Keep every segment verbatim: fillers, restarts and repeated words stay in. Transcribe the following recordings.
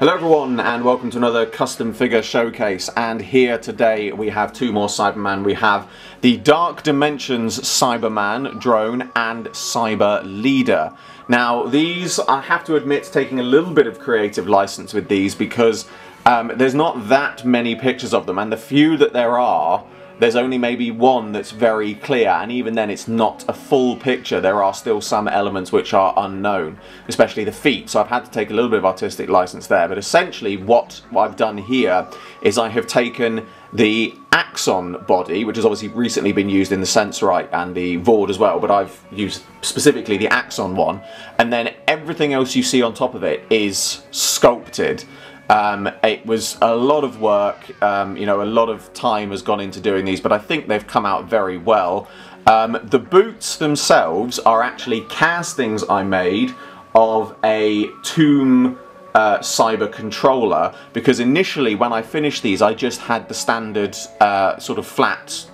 Hello everyone and welcome to another custom figure showcase, and here today we have two more Cyberman. We have the Dark Dimensions Cyberman drone and Cyber Leader. Now these, I have to admit, taking a little bit of creative license with these because um, there's not that many pictures of them, and the few that there are, there's only maybe one that's very clear, and even then it's not a full picture. There are still some elements which are unknown, especially the feet, so I've had to take a little bit of artistic license there. But essentially what I've done here is I have taken the Axon body, which has obviously recently been used in the Sensorite and the Vord as well, but I've used specifically the Axon one, and then everything else you see on top of it is sculpted. Um, it was a lot of work, um, you know, a lot of time has gone into doing these, but I think they've come out very well. Um, the boots themselves are actually castings I made of a tomb uh, Cyber Controller, because initially when I finished these I just had the standard uh, sort of flat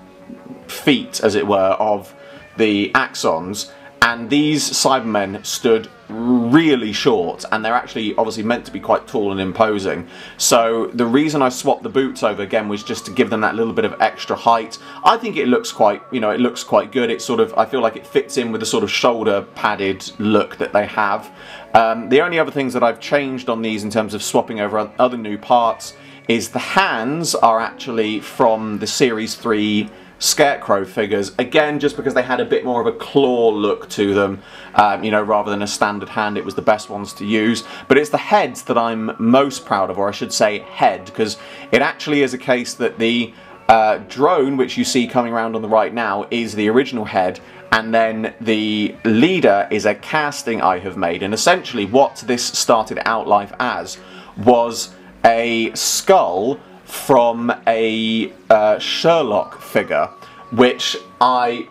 feet, as it were, of the Axons. And these Cybermen stood really short, and they're actually obviously meant to be quite tall and imposing. So the reason I swapped the boots over again was just to give them that little bit of extra height. I think it looks quite, you know, it looks quite good. It's sort of, I feel like it fits in with the sort of shoulder padded look that they have. Um, the only other things that I've changed on these in terms of swapping over other new parts is the hands are actually from the Series three Scarecrow figures, again just because they had a bit more of a claw look to them, um, you know, rather than a standard hand. It was the best ones to use. But it's the heads that I'm most proud of, or I should say head, because it actually is a case that the uh, drone, which you see coming around on the right now, is the original head, and then the leader is a casting I have made. And essentially what this started out life as was a skull from a uh, Sherlock figure, which I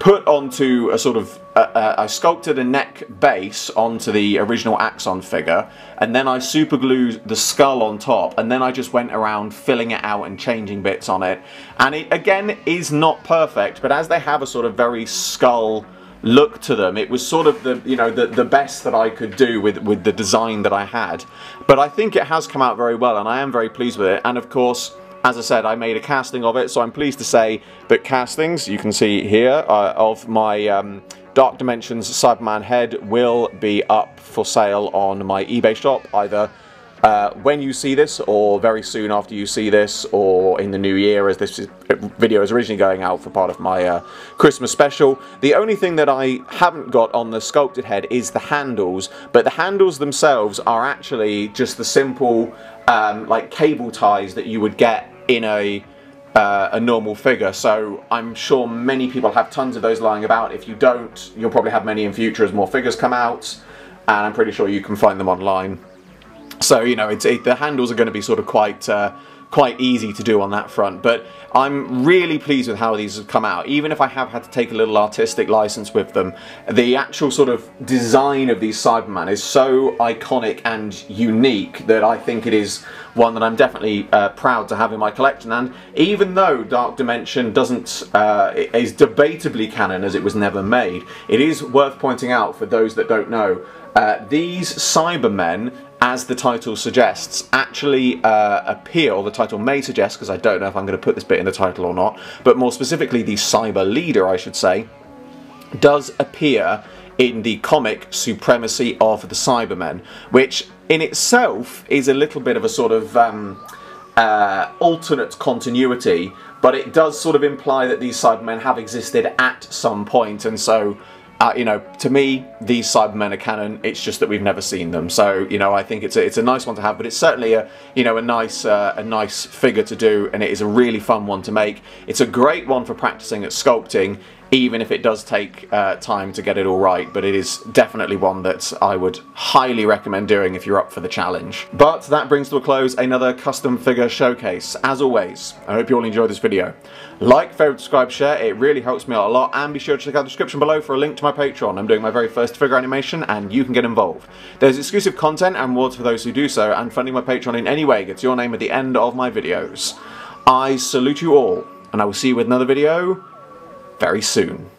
put onto a sort of, uh, uh, I sculpted a neck base onto the original Axon figure, and then I super glued the skull on top, and then I just went around filling it out and changing bits on it. And it, again, is not perfect, but as they have a sort of very skull look to them, it was sort of the, you know, the, the best that I could do with, with the design that I had. But I think it has come out very well, and I am very pleased with it. And of course, as I said, I made a casting of it, so I'm pleased to say that castings, you can see here, uh, of my um, Dark Dimensions Cyberman head will be up for sale on my eBay shop, either uh, when you see this, or very soon after you see this, or in the new year, as this is video is originally going out for part of my uh, Christmas special. The only thing that I haven't got on the sculpted head is the handles, but the handles themselves are actually just the simple um, like cable ties that you would get in a uh, a normal figure. So I'm sure many people have tons of those lying about. If you don't, you'll probably have many in future as more figures come out, and I'm pretty sure you can find them online. So, you know, it's, it, the handles are going to be sort of quite uh, quite easy to do on that front. But I'm really pleased with how these have come out, even if I have had to take a little artistic license with them. The actual sort of design of these Cybermen is so iconic and unique that I think it is one that I'm definitely uh, proud to have in my collection. And even though Dark Dimension doesn't, uh, is debatably canon as it was never made, it is worth pointing out for those that don't know, uh, these Cybermen, as the title suggests, actually uh, appear, or the title may suggest, because I don't know if I'm going to put this bit in the title or not, but more specifically the Cyber Leader, I should say, does appear in the comic Supremacy of the Cybermen, which in itself is a little bit of a sort of um, uh, alternate continuity, but it does sort of imply that these Cybermen have existed at some point, and so Uh, you know, to me, these Cybermen are canon. It's just that we've never seen them. So, you know, I think it's a, it's a nice one to have, but it's certainly a, you know, a nice uh, a nice figure to do, and it is a really fun one to make. It's a great one for practicing at sculpting, even if it does take uh, time to get it all right, but it is definitely one that I would highly recommend doing if you're up for the challenge. But that brings to a close another custom figure showcase. As always, I hope you all enjoyed this video. Like, favourite, subscribe, share, it really helps me out a lot, and be sure to check out the description below for a link to my Patreon. I'm doing my very first figure animation, and you can get involved. There's exclusive content and rewards for those who do so, and funding my Patreon in any way gets your name at the end of my videos. I salute you all, and I will see you with another video very soon.